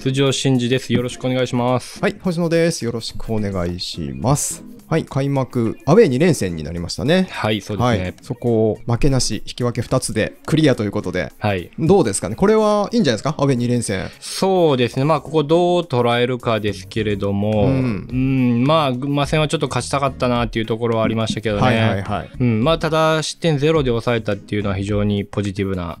辻尾真嗣です。よろしくお願いします。はい、星野です。よろしくお願いします。はい、開幕アウェー2連戦になりましたね。はい、そうですね。はい、そこを負けなし、引き分け2つでクリアということで、はい、どうですかね。これはいいんじゃないですか、アウェー2連戦。そうですね。まあここどう捉えるかですけれども、まあ群馬戦はちょっと勝ちたかったなっていうところはありましたけどね。はいはいはい。まあただ失点0で抑えたっていうのは非常にポジティブな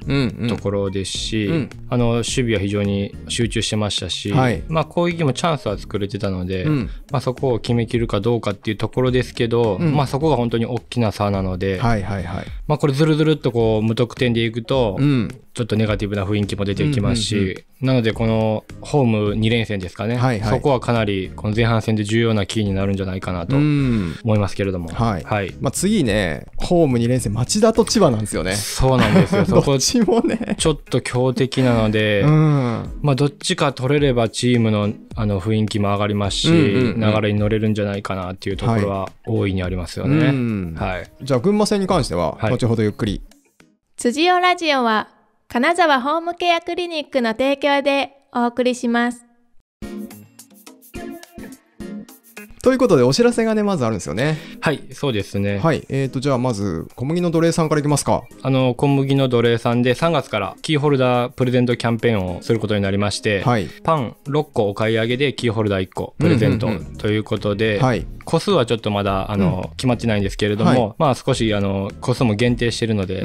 ところですし、守備は非常に集中してましたし、はい、まあ攻撃もチャンスは作れてたので、まあそこを決めきるかどうかっていうところですけど、まあそこが本当に大きな差なので、まあこれずるずるっとこう無得点でいくと、ちょっとネガティブな雰囲気も出てきますし、なのでこのホーム2連戦ですかね、そこはかなりこの前半戦で重要なキーになるんじゃないかなと思いますけれども、次ね、ホーム2連戦町田と千葉なんですよね。そうなんですよ。そこちょっと強敵なので、まあどっちか取れればチームのあの雰囲気も上がりますし、流れに乗れるんじゃないかなっていうところは大いにありますよね。じゃあ群馬戦に関しては後ほどゆっくり。辻尾ラジオは金沢ホームケアクリニックの提供でお送りします。ということでお知らせがね、まずあるんですよね。はい、そうですね。はい、じゃあまず小麦の奴隷さんからいきますか。小麦の奴隷さんで3月からキーホルダープレゼントキャンペーンをすることになりまして、はい、パン6個お買い上げでキーホルダー1個プレゼントということで、個数はちょっとまだ決まってないんですけれども、まあ少し個数も限定しているので、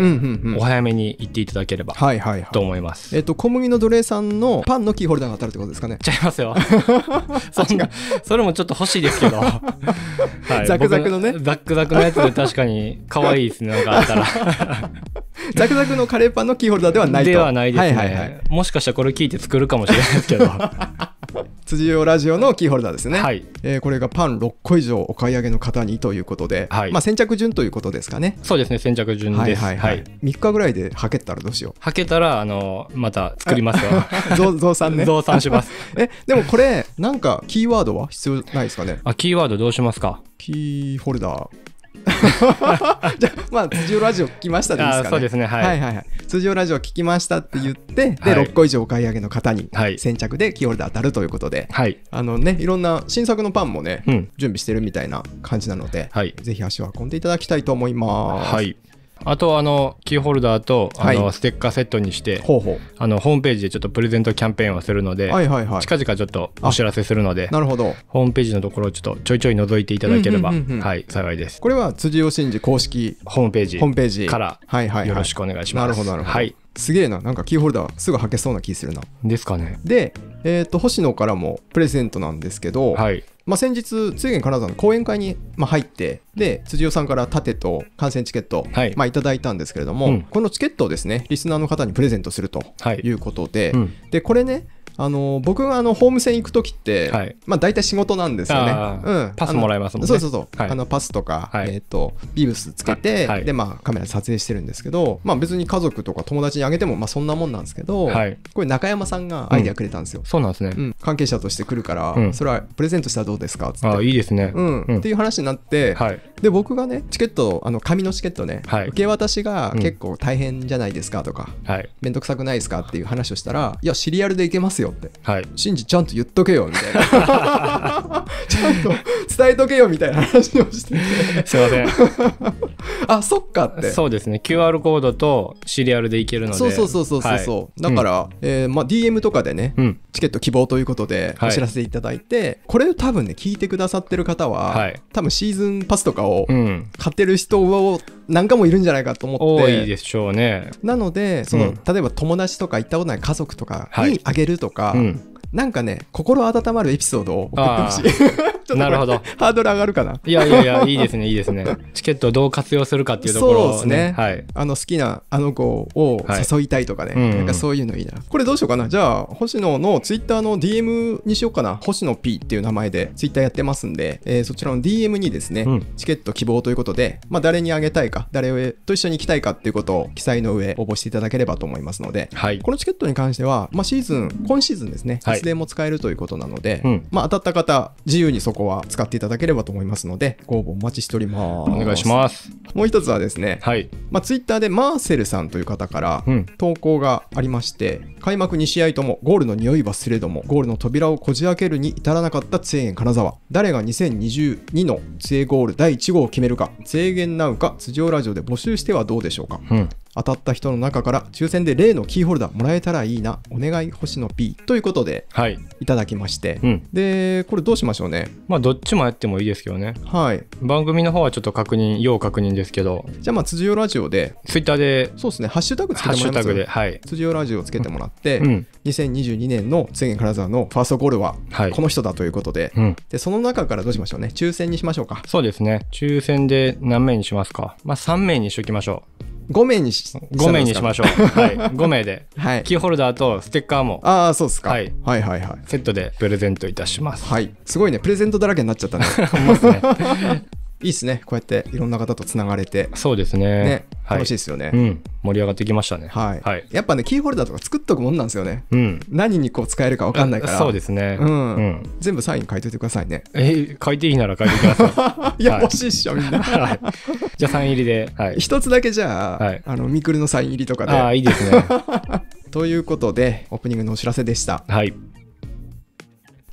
お早めに行っていただければと思います。小麦の奴隷さんのパンのキーホルダーが当たるってことですかね。ちゃいますよ。それもちょっと欲しいです。ザクザクのね、ザクザクのやつで確かに可愛いですね。なんかあったらザクザクのカレーパンのキーホルダーではないと。ではないですね。もしかしたらこれ聞いて作るかもしれないですけど辻尾ラジオのキーホルダーですね、これがパン6個以上お買い上げの方にということで、まあ先着順ということですかね。そうですね、先着順です。3日ぐらいではけたらどうしよう。はけたらまた作りますよ。増産ね、増産します。でもこれなんかキーワードは必要ないですかね。キーワードどうしますか。キーホルダーじゃあ、まあ辻尾ラジオ聞きましたでいいですかね。そうですね、はい、辻尾ラジオ聞きましたって言って、で6個以上お買い上げの方に先着でキーホルダー当たるということで、いろんな新作のパンもね、準備してるみたいな感じなので、ぜひ足を運んでいただきたいと思います。あとキーホルダーとステッカーセットにしてホームページでちょっとプレゼントキャンペーンをするので、近々ちょっとお知らせするので、なるほど、ホームページのところをちょっとちょいちょい覗いていただければ幸いです。これは辻尾真嗣公式ホームページからよろしくお願いします。なるほどなるほど。すげえな、なんかキーホルダーすぐ履けそうな気するな。ですかね。で、星野からもプレゼントなんですけど、まあ先日ついに金沢の講演会に入って、で辻尾さんから盾と観戦チケットいただいたんですけれども、このチケットをですねリスナーの方にプレゼントするということで、でこれね、僕がホーム戦行く時って、まあ大体仕事なんですよね。パスもらえますもんね。そうそうそう。パスとか、ビブスつけて、でまあカメラで撮影してるんですけど、まあ別に家族とか友達にあげてもまあそんなもんなんですけど、これ中山さんがアイデアくれたんですよ。そうなんですね。関係者として来るから、それはプレゼントしたらどうですかっつって。ああいいですね。っていう話になって、で僕がねチケット紙のチケットね、受け渡しが結構大変じゃないですかとか、めんどくさくないですかっていう話をしたら、いやシリアルで行けますよ。真嗣ちゃんと言っとけよみたいなちゃんと伝えとけよみたいな話をしててすいませんあ、そっかって。そうですね、 QR コードとシリアルでいけるので、そうそうそうそうそう、だからDM とかでねチケット希望ということでお知らせいただいて、これ多分ね聞いてくださってる方は多分シーズンパスとかを買ってる人をなんかもいるんじゃないかと思って、多いでしょうね。なので例えば友達とか行ったことない家族とかにあげるとか、なんかね心温まるエピソードを送ってほしい。なるほど。ハードル上がるかな。いやいやいや、いいですねいいですね。チケットをどう活用するかっていうところを、そうですね、好きな子を誘いたいとかね、なんかそういうのいいな。これどうしようかな。じゃあ星野のツイッターの DM にしようかな。星野 P っていう名前でツイッターやってますんで、そちらの DM にですねチケット希望ということで、まあ誰にあげたいか、誰と一緒に行きたいかっていうことを記載の上応募していただければと思いますので、このチケットに関してはまあ今シーズンですねいつでも使えるということなので、まあ当たった方自由にそここは使っていただければと思いますので、ご応募お待ちしております。お願いします。もう一つはですね、はい、ツイッターでマーセルさんという方から投稿がありまして、開幕2試合ともゴールの匂い忘れども、ゴールの扉をこじ開けるに至らなかった津永金沢、誰が2022の津永ゴール第1号を決めるか、制限なうか辻尾ラジオで募集してはどうでしょうか。うん、当たった人の中から抽選で例のキーホルダーもらえたらいいな、お願い星野 P ということでいただきまして、はい、うん、でこれどうしましょうね。どっちもやってもいいですけどね、はい、番組の方はちょっと要確認ですけど、じゃあ辻尾ラジオでツイッターでそうですね、ハッシュタグつけてもらいますよね、はい、辻尾ラジオつけてもらって、うん、2022年の津永金沢のファーストゴールはこの人だということで、はい、うん、でその中からどうしましょうね、抽選にしましょうか。そうですね、抽選で何名にしますか、3名にしときましょう。5名にしましょう。はい、5名で。はい、キーホルダーとステッカーも。ああ、そうですか。はい、はいはいはい。セットでプレゼントいたします。はい。すごいね、プレゼントだらけになっちゃったね。いいですね、こうやっていろんな方とつながれて。そうですね。楽しいですよね。うん。盛り上がってきましたね。はい。やっぱね、キーホルダーとか作っとくもんなんですよね。うん。何にこう使えるか分かんないから。そうですね。うん。全部サイン書いといてくださいね。書いていいなら書いてください。いや、欲しいっしょ、みんな。じゃあサイン入りで。一つだけじゃあ、ミクルのサイン入りとかで。ああ、いいですね。ということで、オープニングのお知らせでした。はい。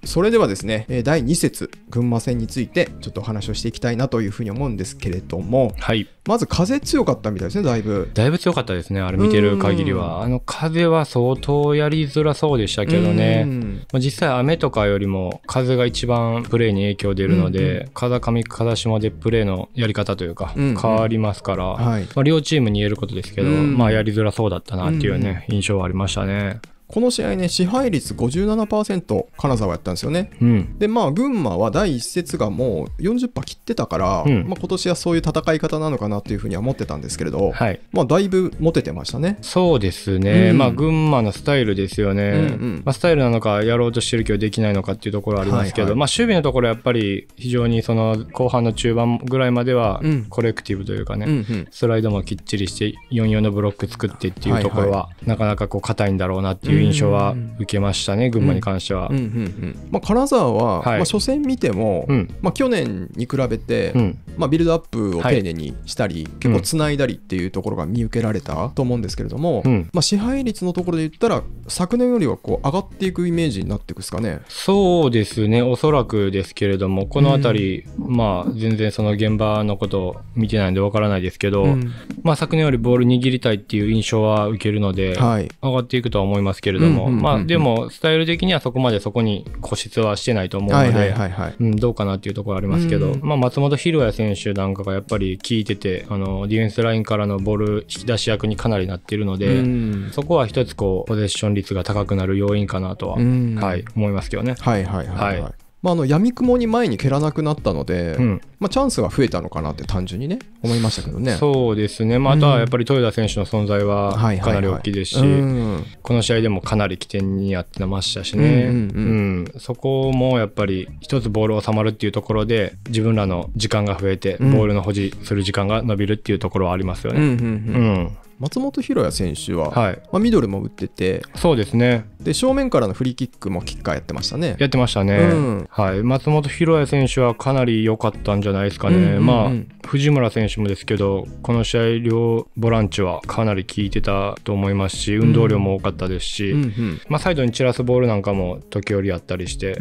それではですね、第2節群馬戦についてちょっとお話をしていきたいなというふうに思うんですけれども、はい、まず風強かったみたいですね。だいぶ強かったですね。あれ見てる限りは風は相当やりづらそうでしたけどね、実際雨とかよりも風が一番プレーに影響出るので、風上風下でプレーのやり方というか変わりますから、はい、両チームに言えることですけど、やりづらそうだったなっていうね、印象はありましたね。この試合ね、支配率 57% 金沢やったんですよね、うん、で群馬は第1節がもう 40% 切ってたから、今年はそういう戦い方なのかなというふうには思ってたんですけれど、はい、だいぶモテてましたね。そうですね、群馬のスタイルですよね、スタイルなのかやろうとしてるけどできないのかっていうところありますけど、守備のところやっぱり非常にその後半の中盤ぐらいまではコレクティブというかね、スライドもきっちりして4-4のブロック作ってっていうところは、なかなか硬いんだろうなっていう印象は受けましたね、群馬に関しては。金沢は、初戦見ても、去年に比べて、ビルドアップを丁寧にしたり、結構つないだりっていうところが見受けられたと思うんですけれども、支配率のところで言ったら昨年よりはこう上がっていくイメージになっていくですかね。そうですね、おそらくですけれども、この辺り、全然その現場のことを見てないんでわからないですけど、昨年よりボール握りたいっていう印象は受けるので、上がっていくとは思いますけど、でもスタイル的にはそこまでそこに固執はしてないと思うので、どうかなっていうところはありますけど、松本裕也選手なんかがやっぱり効いてて、ディフェンスラインからのボール引き出し役にかなりなっているので、そこは一つこうポゼッション率が高くなる要因かなとは、思いますけどね。闇雲に前に蹴らなくなったので、チャンスが増えたのかなって単純にね、思いましたけどね。そうですね、あとはやっぱり豊田選手の存在はかなり大きいですし、この試合でもかなり起点にやってましたしね、そこもやっぱり一つボール収まるっていうところで自分らの時間が増えて、ボールの保持する時間が伸びるっていうところはありますよね。松本裕也選手は、ミドルも打ってて、そうですね、で正面からのフリーキックもキッカーやってましたね。やってましたね、松本裕也選手はかなり良かったんじゃないですかね。藤村選手もですけど、この試合両ボランチはかなり効いてたと思いますし、運動量も多かったですし、サイドに散らすボールなんかも時折あったりして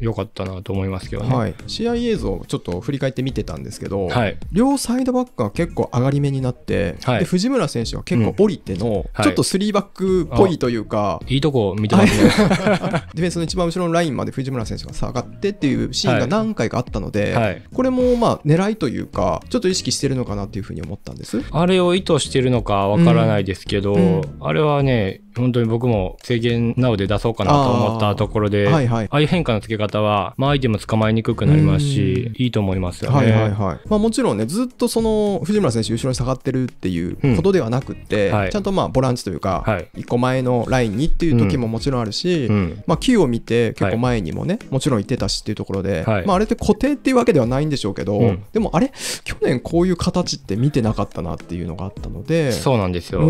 良かったなと思いますけどね。試合映像をちょっと振り返って見てたんですけど、両サイドバックが結構上がり目になって、藤村選手は結構降りてのちょっと3バックっぽいというか、いいとこ見てますね。ディフェンスの一番後ろのラインまで藤村選手が下がってっていうシーンが何回かあったので、これも狙いというかちょっと意識してるのかなっていうふうに思ったんです。あれを意図してるのかわからないですけど、あれはね、本当に僕も制限なうで出そうかなと思ったところで、ああいう変化のつけ方は相手も捕まえにくくなりますし、いいと思いますよね。もちろんね、ずっとその藤村選手後ろに下がってるっていうことではなくて、ちゃんとボランチというか1個前のラインにっていう時ももちろんあるし、球を見て結構前にもね、もちろんいてたしっていうところで、あれって固定っていうわけではないんでしょうけど、でもあれ去年こういう形って見てなかったなっていうのがあったので。そうなんですよ。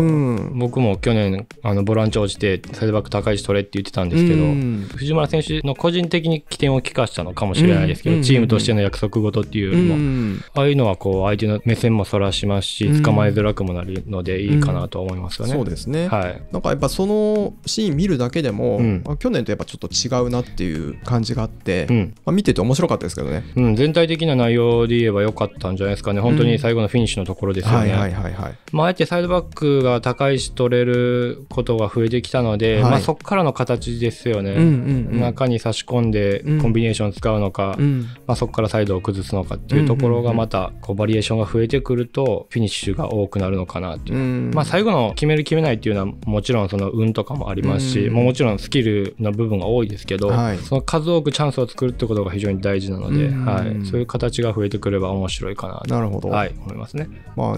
僕も去年ボランチ応じてサイドバック高い位置取れって言ってたんですけど、藤村選手の個人的に起点を利かしたのかもしれないですけど、チームとしての約束事っていうよりも、ああいうのはこう相手の目線もそらしますし、捕まえづらくもなるのでいいかなとは思いますよね。そうですね、はい、なんかやっぱそのシーン見るだけでも、去年とやっぱちょっと違うなっていう感じがあって、見てて面白かったですけどね、全体的な内容で言えば良かったんじゃないですかね。本当に最後のフィニッシュのところですよね。あえてサイドバックが高い位置取れることが増えてきたので、はい、そこからの形ですよね、中に差し込んでコンビネーション使うのか、そこからサイドを崩すのかっていうところがまたこうバリエーションが増えてくるとフィニッシュが多くなるのかなっていう、最後の決める決めないっていうのはもちろんその運とかもありますし、もちろんスキルの部分が多いですけど、その数多くチャンスを作るってことが非常に大事なので、そういう形が増えてくれば面白いかなと、思いますね。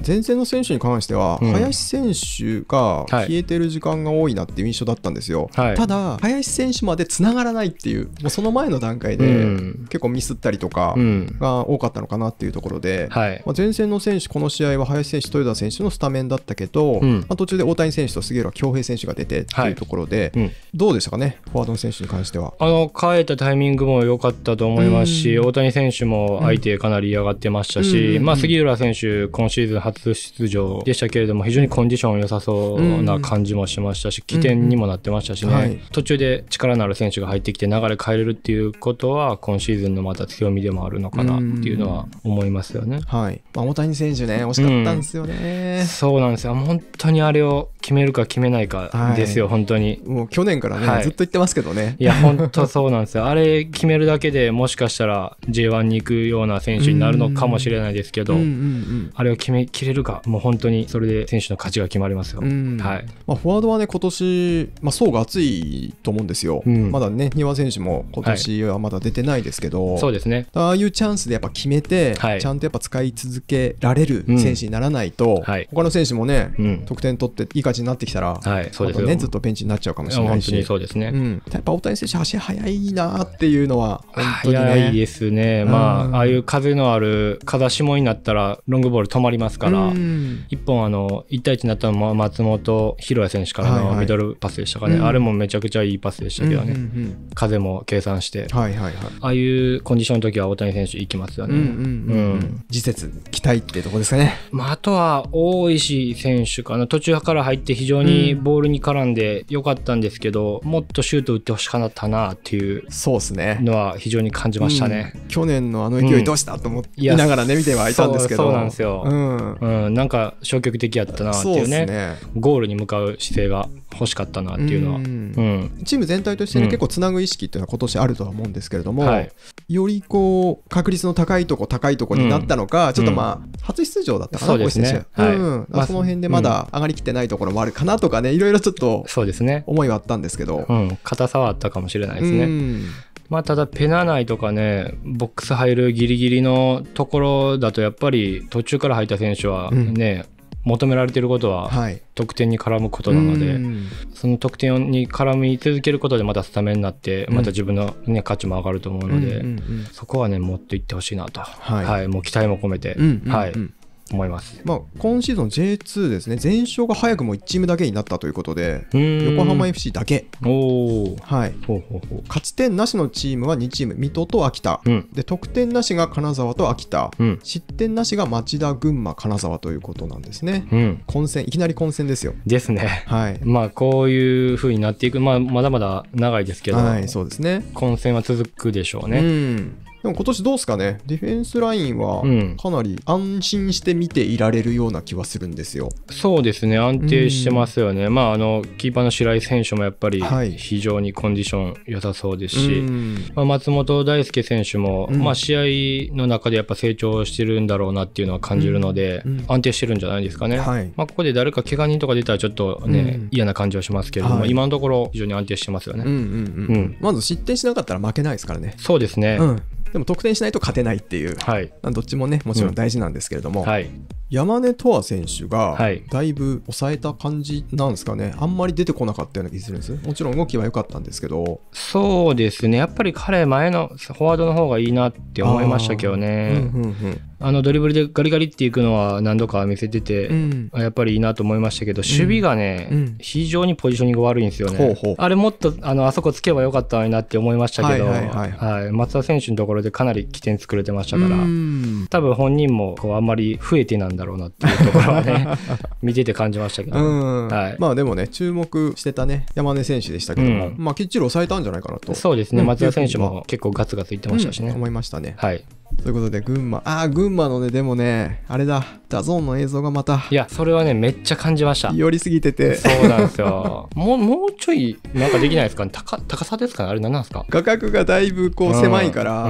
前線の選手に関しては、林選手が消えてる時間が多いなっていう印象だったんですよ、ただ林選手までつながらないっていう、もうその前の段階で結構ミスったりとかが多かったのかなっていうところで、前線の選手、この試合は林選手、豊田選手のスタメンだったけど、途中で大谷選手と杉浦恭平選手が出てっていうところで、どうでしたかね、フォワードの選手に関しては。変えたタイミングも良かったと思いますし、大谷選手も相手かなり嫌がってましたし、杉浦選手、今シーズン初出場でしたけれども、非常にコンディション良さそうな感じもしましたし、起点にもなってましたしね、途中で力のある選手が入ってきて、流れ変えれるっていうことは、今シーズンのまた強みでもあるのかなっていうのは思いますよね。大谷選手ね、惜しかったんですよね。そうなんですよ、本当にあれを決めるか決めないかですよ、本当に。もう去年からね、ずっと言ってますけどね。いや、本当そうなんですよ、あれ決めるだけでもしかしたら J1 に行くような選手になるのかもしれないですけど、あれを決めきれるか、もう本当にそれで選手の価値が決まりますよ。フォワードはね、今年層が厚いと思うんですよ、まだね、丹羽選手も今年はまだ出てないですけど、そうですね、ああいうチャンスでやっぱ決めて、ちゃんとやっぱ使い続けられる選手にならないと、他の選手もね、得点取っていい感じになってきたら、ずっとベンチになっちゃうかもしれないし、やっぱ大谷選手、足速いなっていうのは、速いですね、ああいう風のある風下になったら、ロングボール止まりますから、1本、1対1になったのも松本裕也選手からのミドルパスでしたかね、あれもめちゃくちゃいいパスでしたけどね、風も計算して、ああいうコンディションの時は、大谷選手、いきますよね。次節、期待ってとこですかね。あとは大石選手かな、途中から入って、非常にボールに絡んでよかったんですけど、もっとシュート打ってほしかったなっていうのは、非常に感じましたね。去年のあの勢い、どうしたと思いながらね、見てはいたんですけど、そうなんですよ、なんか消極的やったなっていうね、ゴールに向かう姿勢が欲しかったなっていうのは、チーム全体としてね、結構つなぐ意識っていうのは、今年あるとは思うんですけれども、よりこう確率の高いとこになったのか、ちょっと初出場だったかな、こういう選手、その辺でまだ上がりきってないところもあるかなとかね、いろいろちょっと思いはあったんですけど、硬さはあったかもしれないですね。ただペナ内とかね、ボックス入るギリギリのところだと、やっぱり途中から入った選手はね、求められてることは得点に絡むことなので、その得点に絡み続けることでまたスタメンになって、また自分の、ね、価値も上がると思うので、そこはね、持っていってほしいなと、もう期待も込めて。思います。今シーズン J2 ですね、全勝が早くも1チームだけになったということで、横浜 FC だけ、勝ち点なしのチームは2チーム、水戸と秋田、得点なしが金沢と秋田、失点なしが町田、群馬、金沢ということなんですね。混戦、いきなり混戦ですよ。ですね、こういうふうになっていく、まだまだ長いですけど、混戦は続くでしょうね。でも今年どうですかね、ディフェンスラインはかなり安心して見ていられるような気はするんですよ。そうですね、安定してますよね。キーパーの白井選手もやっぱり非常にコンディション良さそうですし、松本大輔選手も、試合の中でやっぱ成長してるんだろうなっていうのは感じるので、安定してるんじゃないですかね。ここで誰か怪我人とか出たらちょっとね、嫌な感じはしますけれども、今のところ非常に安定してますよね。まず失点しなかったら負けないですからね。そうですね。でも得点しないと勝てないっていう、どっちもね、もちろん大事なんですけれども、山根とわ選手がだいぶ抑えた感じなんですかね、あんまり出てこなかったような気がするんですよ。もちろん動きは良かったんですけど、そうですね、やっぱり彼、前のフォワードの方がいいなって思いましたけどね。ドリブルでガリガリっていくのは何度か見せてて、うん、やっぱりいいなと思いましたけど、守備がね、うん、非常にポジショニング悪いんですよね。ほうほう、あれもっとあそこつけばよかったのになって思いましたけど、松田選手のところでかなり起点作れてましたから、多分本人もこうあんまり増えてなんだろうなっていうところはね見てて感じましたけど、はい、まあでもね、注目してたね山根選手でしたけども、うん、まあきっちり抑えたんじゃないかなと。そうですね、松田選手も結構ガツガツいってましたしね、思いましたね。はい、ということで群馬のね、でもね、あれだ、ダゾーンの映像がまた、いやそれはねめっちゃ感じました。寄りすぎてて、そうなんですよもうちょいなんかできないですかね。高さですかね、あれ何なんですか。画角がだいぶこう狭いから、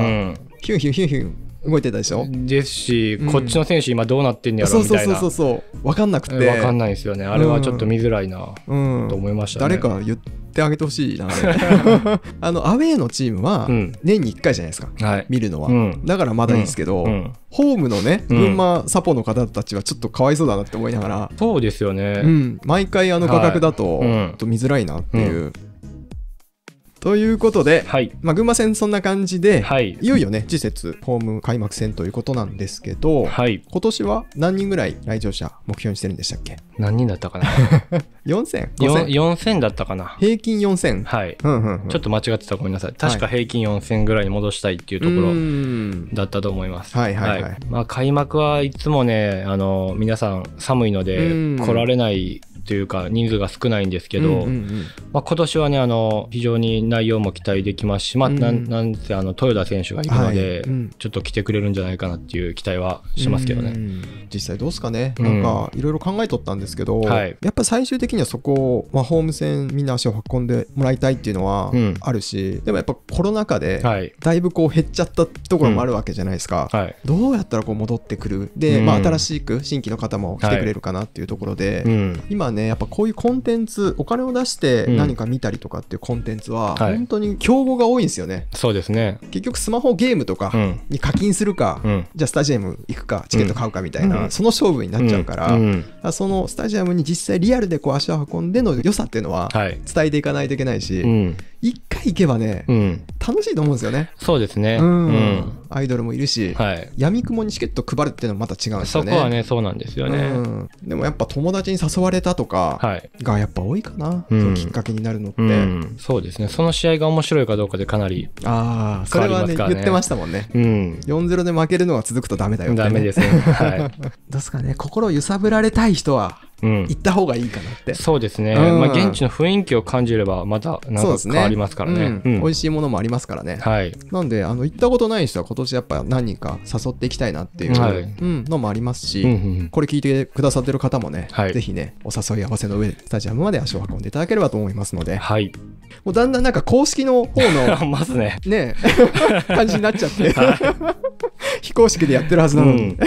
ヒュンヒュンヒュンヒュン動いてたでしょ。ですし、こっちの選手今どうなってんねやろみたいな、そう分かんなくて、分かんないですよね。あれはちょっと見づらいなと思いましたね。誰か言ってあげてほしいなアウェーのチームは年に1回じゃないですか、見るのは。だからまだいいですけど、ホームのね群馬サポの方たちはちょっとかわいそうだなって思いながら、そうですよね、毎回画角だと見づらいなっていう。ということで、まあ群馬戦そんな感じで、いよいよね次節ホーム開幕戦ということなんですけど、今年は何人ぐらい来場者目標にしてるんでしたっけ。何人だったかな4000だったかな、平均4000。はい、ちょっと間違ってたらごめんなさい。確か平均4000ぐらいに戻したいっていうところだったと思います。はいはいはい。まあ開幕はいつもね、皆さん寒いので来られないというか人数が少ないんですけど、まあ今年はね非常に内容も期待できますし、まあなんせ豊田選手がいるのでちょっと来てくれるんじゃないかなっていう期待はしますけどね。実際どうですかね。なんかいろいろ考えとったんですけど、やっぱ最終的にはそこをホーム戦みんな足を運んでもらいたいっていうのはあるし、でもやっぱコロナ禍でだいぶこう減っちゃったところもあるわけじゃないですか。どうやったらこう戻ってくるで、まあ新しく新規の方も来てくれるかなっていうところで、今ねやっぱこういうコンテンツ、お金を出して何か見たりとかっていうコンテンツは本当に競合が多いんですよね。そうですね。結局スマホゲームとかに課金するか、じゃあスタジアム行くかチケット買うかみたいな、その勝負になっちゃうから、そのスタジアムに実際リアルでこう足を運んでの良さっていうのは伝えていかないといけないし、一回行けばね楽しいと思うんですよね。そうですね。アイドルもいるし、闇雲にチケット配るっていうのはまた違うんですよね。そこはね、そうなんですよね。でもやっぱ友達に誘われたとかがやっぱ多いかな、きっかけになるのって。そうですね。その試合が面白いかどうかでかなり変わりますからね。それはね言ってましたもんね。4-0で負けるのが続くとダメだよ。ダメですね。どうですかね。心を揺さぶられたい人は行った方がいいかなって。そうですね。まあ現地の雰囲気を感じればまたなんか変わりますからね。美味しいものもありますからね。なんで行ったことない人は今年やっぱ何人か誘っていきたいなっていうのもありますし、これ聞いてくださってる方もね、ぜひねお誘い合わせの上スタジアムまで足を運んでいただければと思いますので、もうだんだんなんか公式の方のまずね感じになっちゃって。非公式でやってるはずなのに。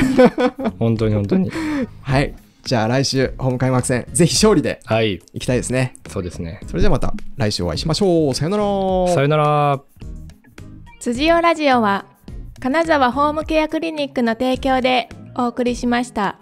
本当に本当に。はい。じゃあ来週ホーム開幕戦ぜひ勝利で行きたいですね。そうですね。それじゃあまた来週お会いしましょう。さよなら。さよなら。辻尾ラジオは金沢ホームケアクリニックの提供でお送りしました。